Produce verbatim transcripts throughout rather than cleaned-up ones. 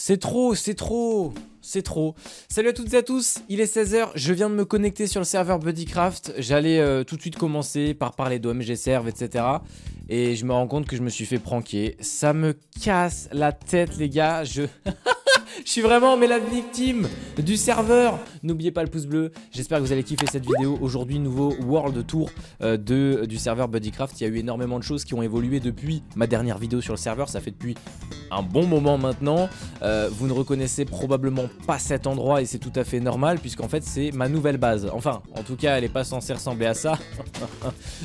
C'est trop, c'est trop, c'est trop. Salut à toutes et à tous, il est seize heures, je viens de me connecter sur le serveur BuddyCraft. J'allais euh, tout de suite commencer par parler d'O M G Serv, et cetera. Et je me rends compte que je me suis fait pranker. Ça me casse la tête, les gars. Je... Je suis vraiment mais la victime du serveur. N'oubliez pas le pouce bleu. J'espère que vous allez kiffer cette vidéo. Aujourd'hui, nouveau World Tour euh, de, du serveur BuddyCraft. Il y a eu énormément de choses qui ont évolué depuis ma dernière vidéo sur le serveur. Ça fait depuis un bon moment maintenant. Euh, vous ne reconnaissez probablement pas cet endroit et c'est tout à fait normal puisqu'en fait, c'est ma nouvelle base. Enfin, en tout cas, elle n'est pas censée ressembler à ça.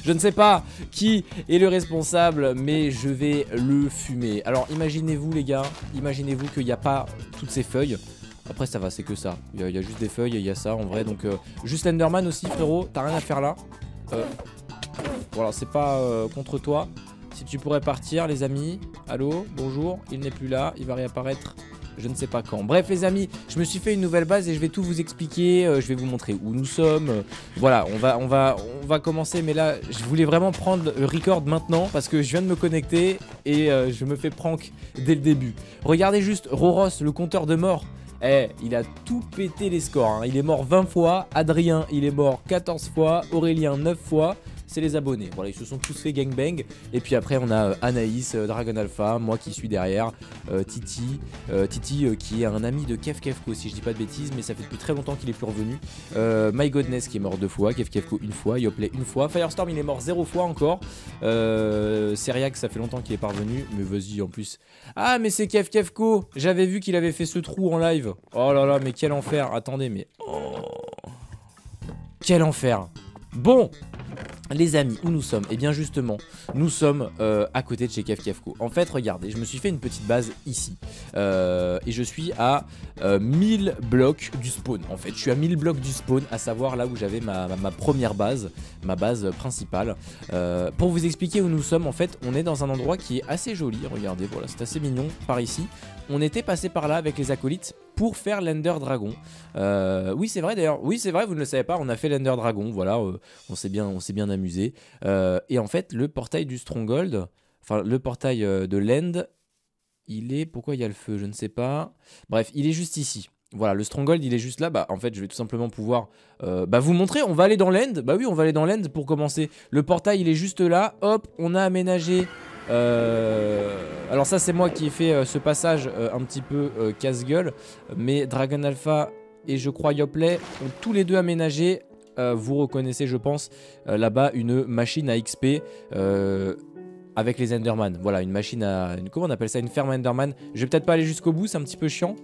Je ne sais pas qui est le responsable, mais je vais le fumer. Alors, imaginez-vous les gars, imaginez-vous qu'il n'y a pas... toutes ces feuilles. Après ça va, c'est que ça. Il y, y a juste des feuilles et il y a ça en vrai. Donc euh, juste Enderman aussi frérot, t'as rien à faire là. Euh, voilà, c'est pas euh, contre toi. Si tu pourrais partir les amis. Allô, bonjour, il n'est plus là, il va réapparaître. Je ne sais pas quand. Bref les amis, je me suis fait une nouvelle base et je vais tout vous expliquer. euh, Je vais vous montrer où nous sommes. euh, Voilà, on va, on, va, on va commencer. Mais là, je voulais vraiment prendre le record maintenant parce que je viens de me connecter et euh, je me fais prank dès le début. Regardez juste Roros, le compteur de mort. Eh, il a tout pété les scores hein. Il est mort vingt fois, Adrien il est mort quatorze fois, Aurélien neuf fois. C'est les abonnés, voilà, ils se sont tous fait gangbang. Et puis après on a euh, Anaïs, euh, Dragon Alpha, moi qui suis derrière, euh, Titi, euh, Titi euh, qui est un ami de Kevkevko si je dis pas de bêtises, mais ça fait depuis très longtemps qu'il est plus revenu. euh, My Godness qui est mort deux fois, Kevkevko une fois, Yoplay une fois, Firestorm il est mort zéro fois encore, euh, Seriac ça fait longtemps qu'il est pas revenu, mais vas-y en plus. Ah mais c'est Kevkevko, j'avais vu qu'il avait fait ce trou en live. Oh là là mais quel enfer, attendez mais... Oh. Quel enfer. Bon les amis, où nous sommes? Et bien justement, nous sommes euh, à côté de chez Kevkevko. En fait, regardez, je me suis fait une petite base ici. Euh, et je suis à euh, mille blocs du spawn. En fait, je suis à mille blocs du spawn, à savoir là où j'avais ma, ma, ma première base, ma base principale. Euh, pour vous expliquer où nous sommes, en fait, on est dans un endroit qui est assez joli. Regardez, voilà, c'est assez mignon par ici. On était passé par là avec les acolytes pour faire l'Ender Dragon. Euh, oui, c'est vrai d'ailleurs. Oui, c'est vrai, vous ne le savez pas, on a fait l'Ender Dragon. Voilà, euh, on s'est bien, on s'est bien amusé. Euh, et en fait, le portail du Stronghold, enfin, le portail de l'End, il est... Pourquoi il y a le feu? Je ne sais pas. Bref, il est juste ici. Voilà, le Stronghold, il est juste là. Bah, en fait, je vais tout simplement pouvoir euh, bah, vous montrer. On va aller dans l'End. Bah oui, on va aller dans l'End pour commencer. Le portail, il est juste là. Hop, on a aménagé... Euh, alors ça c'est moi qui ai fait euh, ce passage euh, un petit peu euh, casse-gueule. Mais Dragon Alpha et je crois Yoplay ont tous les deux aménagé, euh, vous reconnaissez je pense, euh, là-bas une machine à X P euh, avec les Enderman. Voilà une machine à... Une, comment on appelle ça? Une ferme Enderman. Je vais peut-être pas aller jusqu'au bout, c'est un petit peu chiant.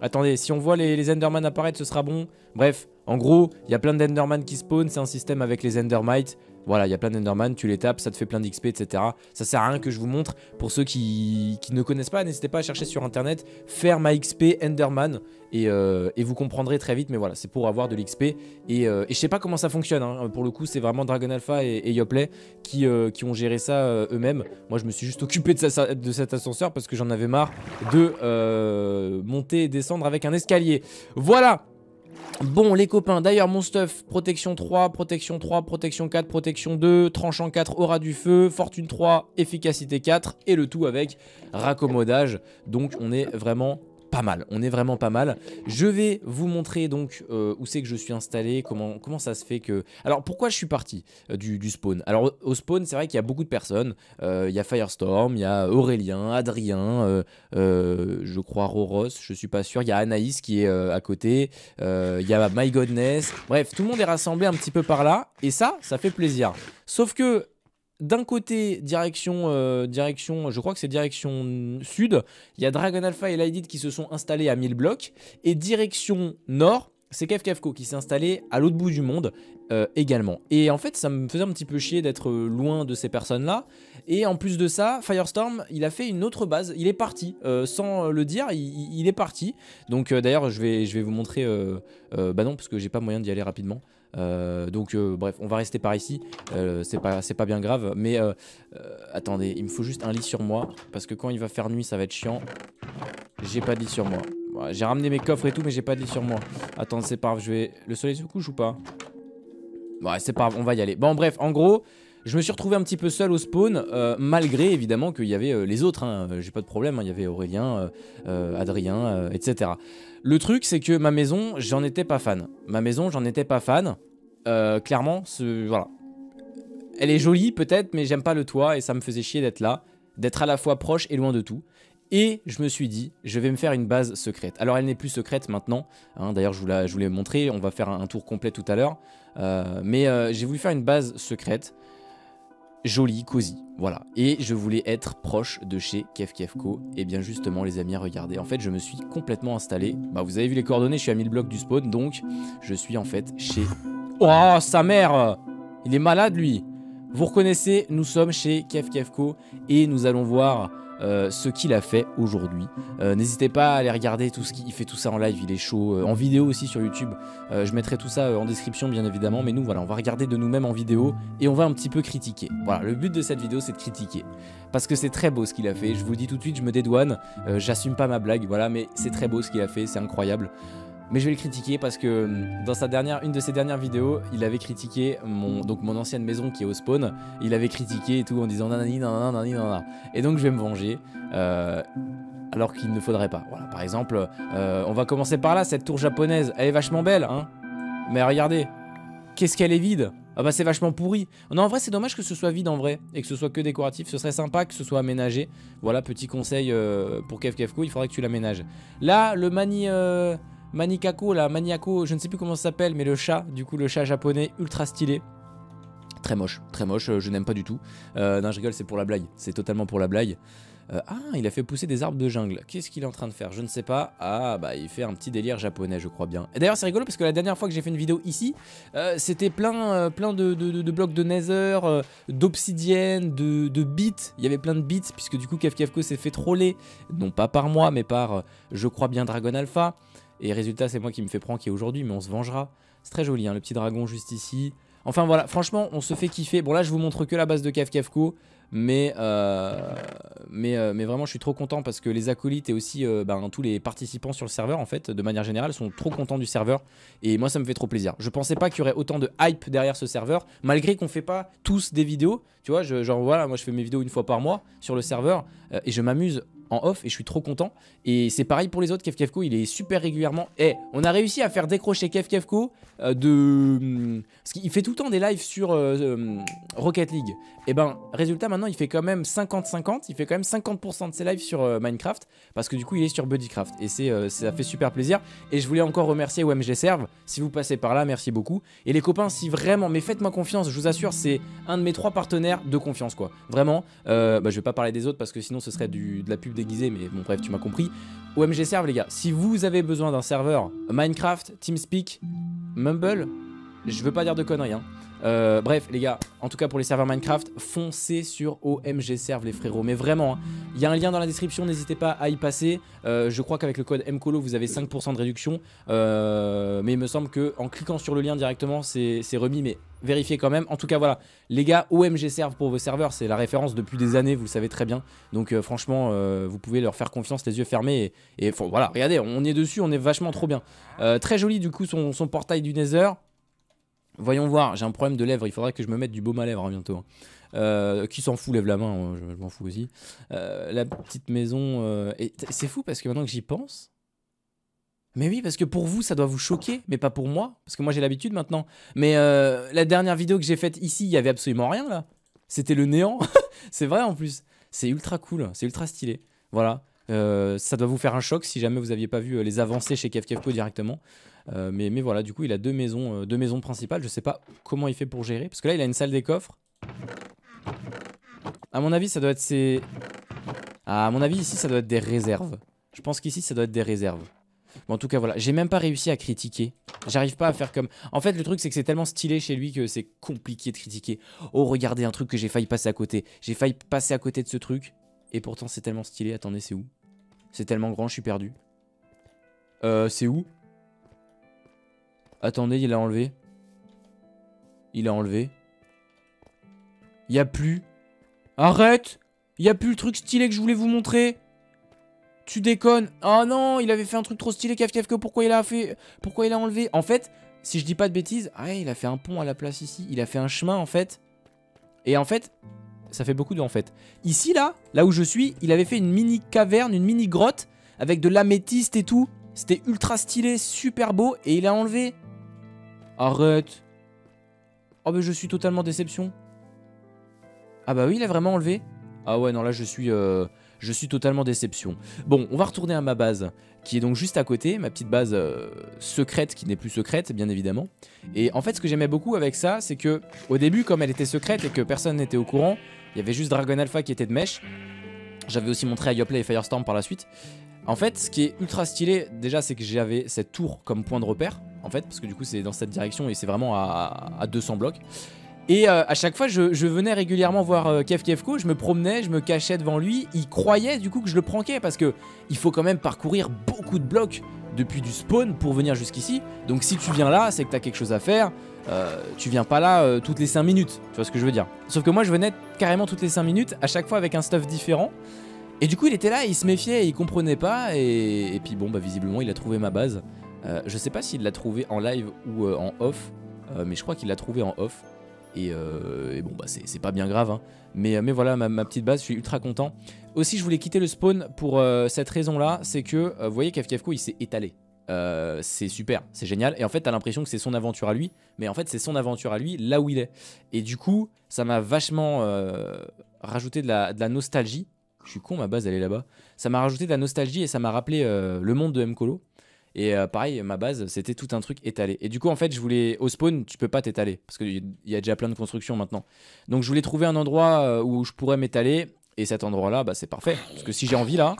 Attendez, si on voit les, les Enderman apparaître ce sera bon. Bref, en gros il y a plein d'Enderman qui spawn, c'est un système avec les Endermites. Voilà, il y a plein d'Enderman, tu les tapes, ça te fait plein d'X P, et cetera. Ça sert à rien que je vous montre. Pour ceux qui, qui ne connaissent pas, n'hésitez pas à chercher sur internet faire ma X P Enderman et, euh, et vous comprendrez très vite. Mais voilà, c'est pour avoir de l'X P. Et, euh, et je sais pas comment ça fonctionne. Hein. Pour le coup, c'est vraiment Dragon Alpha et, et Yoplay qui, euh, qui ont géré ça euh, eux-mêmes. Moi, je me suis juste occupé de, sa, de cet ascenseur parce que j'en avais marre de euh, monter et descendre avec un escalier. Voilà! Bon les copains, d'ailleurs mon stuff, protection trois, protection trois, protection quatre, protection deux, tranchant quatre, aura du feu, fortune trois, efficacité quatre et le tout avec raccommodage. Donc on est vraiment pas mal, on est vraiment pas mal. Je vais vous montrer donc euh, où c'est que je suis installé, comment, comment ça se fait que... Alors pourquoi je suis parti euh, du, du spawn? Alors au spawn c'est vrai qu'il y a beaucoup de personnes, euh, il y a Firestorm, il y a Aurélien, Adrien, euh, euh, je crois Roros, je suis pas sûr, il y a Anaïs qui est euh, à côté, euh, il y a My Godness, bref tout le monde est rassemblé un petit peu par là et ça, ça fait plaisir. Sauf que... D'un côté, direction, euh, direction, je crois que c'est direction sud, il y a Dragon Alpha et Lydid qui se sont installés à mille blocs. Et direction nord, c'est Kevkevko qui s'est installé à l'autre bout du monde euh, également. Et en fait, ça me faisait un petit peu chier d'être loin de ces personnes-là. Et en plus de ça, Firestorm, il a fait une autre base. Il est parti, euh, sans le dire, il, il est parti. Donc euh, d'ailleurs, je vais, je vais vous montrer... Euh, euh, bah non, parce que j'ai pas moyen d'y aller rapidement. Euh, donc euh, bref, on va rester par ici, euh, c'est pas, c'est pas bien grave, mais euh, euh, attendez, il me faut juste un lit sur moi, parce que quand il va faire nuit ça va être chiant, j'ai pas de lit sur moi, voilà, j'ai ramené mes coffres et tout mais j'ai pas de lit sur moi, attends c'est pas grave, je vais, le soleil se couche ou pas? Ouais c'est pas grave, on va y aller, bon bref en gros... Je me suis retrouvé un petit peu seul au spawn, euh, malgré évidemment qu'il y avait euh, les autres, hein, j'ai pas de problème, hein, il y avait Aurélien, euh, euh, Adrien, euh, et cetera. Le truc c'est que ma maison, j'en étais pas fan. Ma maison, j'en étais pas fan, euh, clairement, ce, voilà. Elle est jolie peut-être, mais j'aime pas le toit et ça me faisait chier d'être là, d'être à la fois proche et loin de tout. Et je me suis dit, je vais me faire une base secrète. Alors elle n'est plus secrète maintenant, hein, d'ailleurs je vous la, je vous l'ai montré, on va faire un, un tour complet tout à l'heure. Euh, mais euh, j'ai voulu faire une base secrète, jolie, cosy, voilà. Et je voulais être proche de chez Kevkevko. Et bien justement les amis, regardez, en fait je me suis complètement installé. Bah vous avez vu les coordonnées, je suis à mille blocs du spawn, donc je suis en fait chez... Oh sa mère, il est malade lui. Vous reconnaissez, nous sommes chez Kevkevko et nous allons voir euh, ce qu'il a fait aujourd'hui. Euh, N'hésitez pas à aller regarder tout ce qu'il fait, tout ça en live, il est chaud, euh, en vidéo aussi sur YouTube. Euh, je mettrai tout ça euh, en description bien évidemment, mais nous voilà, on va regarder de nous-mêmes en vidéo et on va un petit peu critiquer. Voilà, le but de cette vidéo c'est de critiquer, parce que c'est très beau ce qu'il a fait. Je vous le dis tout de suite, je me dédouane, euh, j'assume pas ma blague, voilà, mais c'est très beau ce qu'il a fait, c'est incroyable. Mais je vais le critiquer parce que dans sa dernière, une de ses dernières vidéos, il avait critiqué mon, donc mon ancienne maison qui est au spawn. Il avait critiqué et tout en disant nanani nanana nanani nanana. Et donc je vais me venger euh, alors qu'il ne faudrait pas. Voilà, par exemple, euh, on va commencer par là, cette tour japonaise, elle est vachement belle, hein. Mais regardez, qu'est-ce qu'elle est vide. Ah bah c'est vachement pourri. Non en vrai c'est dommage que ce soit vide en vrai et que ce soit que décoratif, ce serait sympa que ce soit aménagé. Voilà petit conseil euh, pour Kevkevko, il faudrait que tu l'aménages. Là le mani... Euh... Manikako là, Maniako, je ne sais plus comment ça s'appelle, mais le chat, du coup le chat japonais ultra stylé. Très moche, très moche, euh, je n'aime pas du tout. Euh, non je rigole, c'est pour la blague, c'est totalement pour la blague. Euh, ah, il a fait pousser des arbres de jungle. Qu'est-ce qu'il est en train de faire? Je ne sais pas. Ah, bah il fait un petit délire japonais, je crois bien. Et d'ailleurs, c'est rigolo parce que la dernière fois que j'ai fait une vidéo ici, euh, c'était plein, euh, plein de, de, de blocs de nether, euh, d'obsidienne, de, de bits. Il y avait plein de bits puisque du coup Kevkevko s'est fait troller, non pas par moi, mais par, euh, je crois bien, Dragon Alpha. Et résultat, c'est moi qui me fais pranker aujourd'hui, mais on se vengera. C'est très joli, hein, le petit dragon juste ici. Enfin voilà, franchement, on se fait kiffer. Bon là, je vous montre que la base de Kevkevko, mais, euh, mais, euh, mais vraiment, je suis trop content parce que les acolytes et aussi euh, ben, tous les participants sur le serveur, en fait, de manière générale, sont trop contents du serveur. Et moi, ça me fait trop plaisir. Je pensais pas qu'il y aurait autant de hype derrière ce serveur, malgré qu'on fait pas tous des vidéos. Tu vois, je, genre voilà, moi, je fais mes vidéos une fois par mois sur le serveur euh, et je m'amuse en off et je suis trop content. Et c'est pareil pour les autres, Kevkevko il est super régulièrement. Eh, hey, on a réussi à faire décrocher Kevkevko euh, de... Parce qu'il fait tout le temps des lives sur euh, euh, Rocket League. Et ben, résultat maintenant il fait quand même cinquante cinquante. Il fait quand même cinquante pour cent de ses lives sur euh, Minecraft. Parce que du coup il est sur BuddyCraft. Et c'est, euh, ça fait super plaisir. Et je voulais encore remercier O M G Serv. Si vous passez par là, merci beaucoup. Et les copains, si vraiment, mais faites-moi confiance, je vous assure, c'est un de mes trois partenaires de confiance quoi. Vraiment, euh, bah, je vais pas parler des autres parce que sinon ce serait du, de la pub déguisé, mais bon bref tu m'as compris. O M G Serv les gars, si vous avez besoin d'un serveur Minecraft, TeamSpeak, Mumble, je veux pas dire de conneries hein. Euh, bref les gars, en tout cas pour les serveurs Minecraft, foncez sur O M G Serv les frérots, mais vraiment, il hein, y a un lien dans la description, n'hésitez pas à y passer. euh, je crois qu'avec le code M Colo vous avez cinq pour cent de réduction, euh, mais il me semble que en cliquant sur le lien directement c'est remis, mais vérifiez quand même. En tout cas voilà, les gars, O M G Serv pour vos serveurs, c'est la référence depuis des années, vous le savez très bien, donc euh, franchement euh, vous pouvez leur faire confiance les yeux fermés et, et faut, voilà, regardez, on est dessus, on est vachement trop bien. euh, très joli du coup son, son portail du Nether. Voyons voir, j'ai un problème de lèvres, il faudra que je me mette du baume à lèvres hein, bientôt. Hein. Euh, qui s'en fout, lève la main, je, je m'en fous aussi. Euh, la petite maison... Euh, c'est fou parce que maintenant que j'y pense... Mais oui, parce que pour vous, ça doit vous choquer, mais pas pour moi. Parce que moi j'ai l'habitude maintenant. Mais euh, la dernière vidéo que j'ai faite ici, il n'y avait absolument rien là. C'était le néant. C'est vrai en plus. C'est ultra cool, c'est ultra stylé. Voilà. Euh, ça doit vous faire un choc si jamais vous n'aviez pas vu les avancées chez Kevkevko directement. Euh, mais, mais voilà, du coup il a deux maisons, euh, deux maisons principales. Je sais pas comment il fait pour gérer, parce que là il a une salle des coffres. À mon avis ça doit être ses... Ah, à mon avis ici ça doit être des réserves. Je pense qu'ici ça doit être des réserves. Bon, en tout cas voilà, j'ai même pas réussi à critiquer. J'arrive pas à faire comme... En fait le truc c'est que c'est tellement stylé chez lui que c'est compliqué de critiquer. Oh regardez un truc que j'ai failli passer à côté. J'ai failli passer à côté de ce truc. Et pourtant c'est tellement stylé, attendez c'est où? C'est tellement grand, je suis perdu. Euh c'est où? Attendez, il a enlevé. Il a enlevé. Y'a plus. Arrête! Y'a plus le truc stylé que je voulais vous montrer. Tu déconnes. Ah non, il avait fait un truc trop stylé, Kevkevko, pourquoi il a fait. Pourquoi il a enlevé? En fait, si je dis pas de bêtises. Ah ouais, il a fait un pont à la place ici. Il a fait un chemin en fait. Et en fait, ça fait beaucoup de en fait. Ici, là, là où je suis, il avait fait une mini caverne, une mini grotte avec de l'améthyste et tout. C'était ultra stylé, super beau. Et il a enlevé. Arrête. Oh, mais je suis totalement déception. Ah bah oui, il a vraiment enlevé. Ah ouais, non, là, je suis... Euh... Je suis totalement déception. Bon, on va retourner à ma base, qui est donc juste à côté, ma petite base euh, secrète, qui n'est plus secrète, bien évidemment. Et en fait, ce que j'aimais beaucoup avec ça, c'est que au début, comme elle était secrète et que personne n'était au courant, il y avait juste Dragon Alpha qui était de mèche. J'avais aussi montré à Yoplay et Firestorm par la suite. En fait, ce qui est ultra stylé, déjà, c'est que j'avais cette tour comme point de repère, en fait, parce que du coup, c'est dans cette direction et c'est vraiment à, à deux cents blocs. Et euh, à chaque fois, je, je venais régulièrement voir euh, Kevkevko, je me promenais, je me cachais devant lui. Il croyait du coup que je le pranquais parce que il faut quand même parcourir beaucoup de blocs depuis du spawn pour venir jusqu'ici. Donc si tu viens là, c'est que t'as quelque chose à faire. Euh, tu viens pas là euh, toutes les cinq minutes, tu vois ce que je veux dire. Sauf que moi, je venais carrément toutes les cinq minutes, à chaque fois avec un stuff différent. Et du coup, il était là, il se méfiait, il comprenait pas. Et, et puis bon, bah visiblement, il a trouvé ma base. Euh, je sais pas s'il l'a trouvé en live ou euh, en off, euh, mais je crois qu'il l'a trouvé en off. Et, euh, et bon bah c'est pas bien grave hein. mais, mais voilà ma, ma petite base, je suis ultra content. Aussi je voulais quitter le spawn pour euh, cette raison là, c'est que euh, vous voyez Kevkevko il s'est étalé, euh, c'est super, c'est génial. Et en fait t'as l'impression que c'est son aventure à lui, mais en fait c'est son aventure à lui là où il est. Et du coup ça m'a vachement euh, rajouté de la, de la nostalgie. Je suis con, ma base elle est là-bas. Ça m'a rajouté de la nostalgie et ça m'a rappelé euh, le monde de MColo. Et euh, pareil, ma base, c'était tout un truc étalé. Et du coup, en fait, je voulais... Au spawn, tu peux pas t'étaler. Parce qu'il y a déjà plein de constructions maintenant. Donc, je voulais trouver un endroit où je pourrais m'étaler. Et cet endroit-là, bah, c'est parfait. Parce que si j'ai envie, là...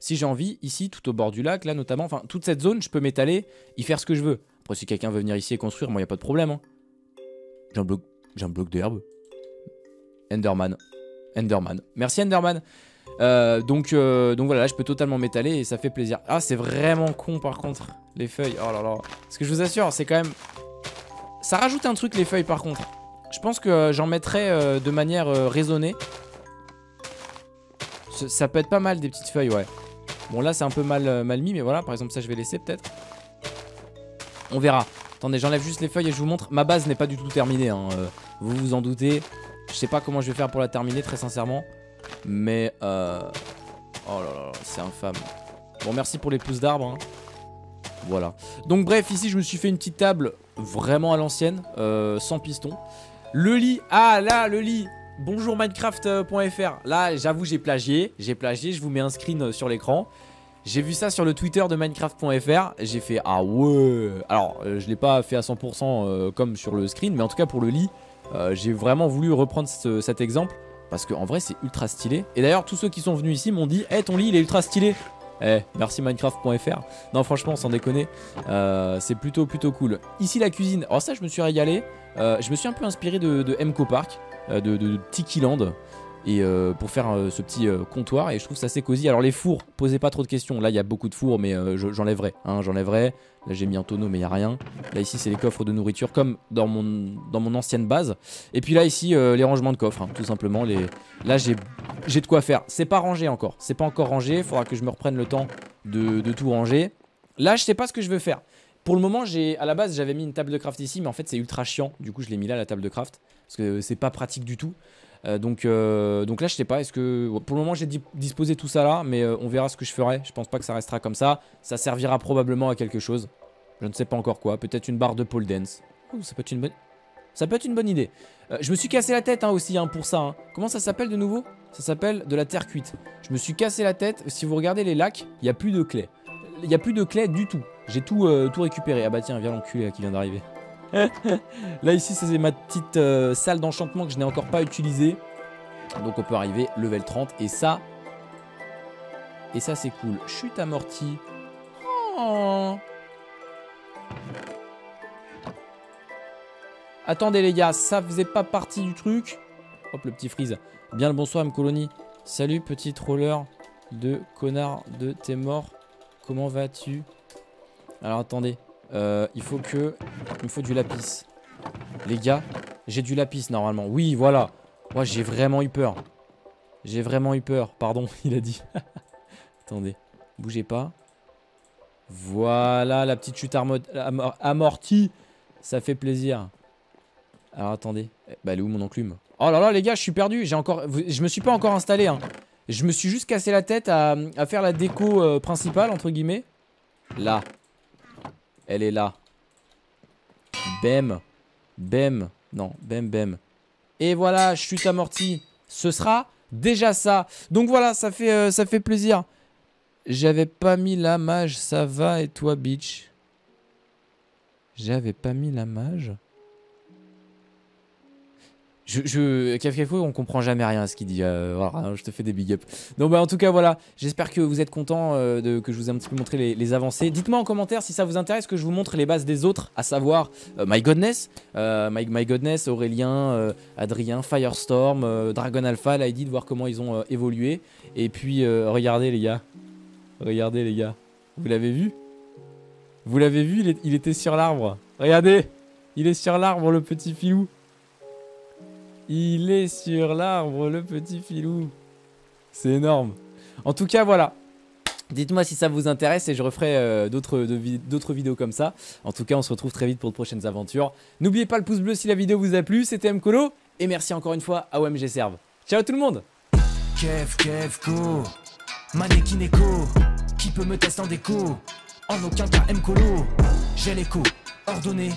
Si j'ai envie, ici, tout au bord du lac, là, notamment... Enfin, toute cette zone, je peux m'étaler, y faire ce que je veux. Après, si quelqu'un veut venir ici et construire, moi, y a pas de problème. Hein. J'ai un bloc... J'ai un bloc d'herbe. Enderman. Enderman. Merci, Enderman. Euh, donc, euh, donc voilà, là je peux totalement m'étaler et ça fait plaisir. Ah c'est vraiment con par contre les feuilles. Oh là là. Parce que je vous assure c'est quand même... Ça rajoute un truc les feuilles par contre. Je pense que j'en mettrais euh, de manière euh, raisonnée. C ça peut être pas mal des petites feuilles ouais. Bon là c'est un peu mal, euh, mal mis mais voilà, par exemple ça je vais laisser peut-être. On verra. Attendez, j'enlève juste les feuilles et je vous montre. Ma base n'est pas du tout terminée hein. euh, Vous vous en doutez. Je sais pas comment je vais faire pour la terminer très sincèrement. Mais euh... oh là là, c'est infâme. Bon merci pour les pousses d'arbres hein. Voilà. Donc bref, ici je me suis fait une petite table vraiment à l'ancienne, euh, sans piston. Le lit, ah là le lit. Bonjour minecraft point F R. Là j'avoue j'ai plagié, j'ai plagié, je vous mets un screen sur l'écran. J'ai vu ça sur le Twitter de minecraft point F R. J'ai fait ah ouais. Alors je l'ai pas fait à cent pour cent euh, comme sur le screen, mais en tout cas pour le lit euh, j'ai vraiment voulu reprendre ce, cet exemple. Parce qu'en vrai c'est ultra stylé. Et d'ailleurs tous ceux qui sont venus ici m'ont dit hey, ton lit il est ultra stylé. Eh merci minecraft point F R. Non franchement sans déconner euh, c'est plutôt plutôt cool. Ici la cuisine. Alors ça je me suis régalé. euh, Je me suis un peu inspiré de, de Emco Park, de, de, de Tiki Land. Et euh, pour faire euh, ce petit euh, comptoir. Et je trouve ça assez cosy. Alors les fours, posez pas trop de questions. Là il y a beaucoup de fours mais euh, j'enlèverai je, hein, j'enlèverai. Là j'ai mis un tonneau mais il n'y a rien. Là ici c'est les coffres de nourriture comme dans mon, dans mon ancienne base. Et puis là ici euh, les rangements de coffres hein, tout simplement les... Là j'ai de quoi faire. C'est pas rangé encore. C'est pas encore rangé. Faudra que je me reprenne le temps de, de tout ranger. Là je sais pas ce que je veux faire. Pour le moment, j'ai à la base, j'avais mis une table de craft ici, mais en fait, c'est ultra chiant. Du coup, je l'ai mis là, la table de craft, parce que c'est pas pratique du tout. Euh, donc, euh, donc là, je sais pas. Est-ce que pour le moment, j'ai disposé tout ça là, mais euh, on verra ce que je ferai. Je pense pas que ça restera comme ça. Ça servira probablement à quelque chose. Je ne sais pas encore quoi. Peut-être une barre de pole dance. Oh, ça peut être une bonne. Ça peut être une bonne idée. Euh, je me suis cassé la tête hein, aussi hein, pour ça. Hein. Comment ça s'appelle de nouveau? Ça s'appelle de la terre cuite. Je me suis cassé la tête. Si vous regardez les lacs, il y a plus de clé. Il n'y a plus de clé du tout. J'ai tout, euh, tout récupéré. Ah bah tiens, viens l'enculé qui vient d'arriver. Là ici, c'est ma petite euh, salle d'enchantement que je n'ai encore pas utilisée. Donc on peut arriver level trente. Et ça, et ça c'est cool. Chute amortie. Oh. Attendez les gars, ça faisait pas partie du truc. Hop, le petit freeze. Bien le bonsoir, M Colony. Salut petit troller de connard de t'es mort. Comment vas-tu? Alors attendez, euh, il faut que... Il me faut du lapis. Les gars, j'ai du lapis normalement. Oui, voilà. Moi, j'ai vraiment eu peur. J'ai vraiment eu peur. Pardon, il a dit. Attendez, bougez pas. Voilà, la petite chute amortie. Ça fait plaisir. Alors attendez. Bah elle est où mon enclume? Oh là là les gars, je suis perdu. J'ai encore... Je me suis pas encore installé hein. Je me suis juste cassé la tête à, à faire la déco euh, principale entre guillemets. Là. Elle est là. Bem. Bem. Non, bem bem. Et voilà, je suis amorti. Ce sera déjà ça. Donc voilà, ça fait, euh, ça fait plaisir. J'avais pas mis la mage, ça va et toi bitch? J'avais pas mis la mage. Je, je, Kevkevko, on comprend jamais rien à ce qu'il dit. Euh, voilà, je te fais des big up. Donc bah en tout cas voilà, j'espère que vous êtes contents euh, de, que je vous ai un petit peu montré les, les avancées. Dites-moi en commentaire si ça vous intéresse que je vous montre les bases des autres, à savoir euh, My Godness, euh, My, My Godness, Aurélien, euh, Adrien, Firestorm, euh, Dragon Alpha, là, de voir comment ils ont euh, évolué. Et puis euh, regardez les gars, regardez les gars, vous l'avez vu? Vous l'avez vu, il, est, il était sur l'arbre. Regardez, il est sur l'arbre le petit filou. Il est sur l'arbre, le petit filou. C'est énorme. En tout cas, voilà. Dites-moi si ça vous intéresse et je referai euh, d'autres vid vidéos comme ça. En tout cas, on se retrouve très vite pour de prochaines aventures. N'oubliez pas le pouce bleu si la vidéo vous a plu. C'était MColo et merci encore une fois à O M G Serv. Ciao tout le monde. Kevkevko, Manekineko, qui peut me tester en déco? En aucun cas MColo. J'ai l'écho, ordonné,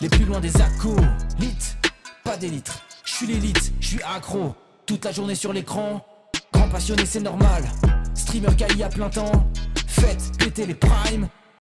les plus loin des accos. Lit. Pas d'élite, je suis l'élite, je suis accro. Toute la journée sur l'écran, grand passionné c'est normal. Streamer K I à plein temps, faites péter les primes.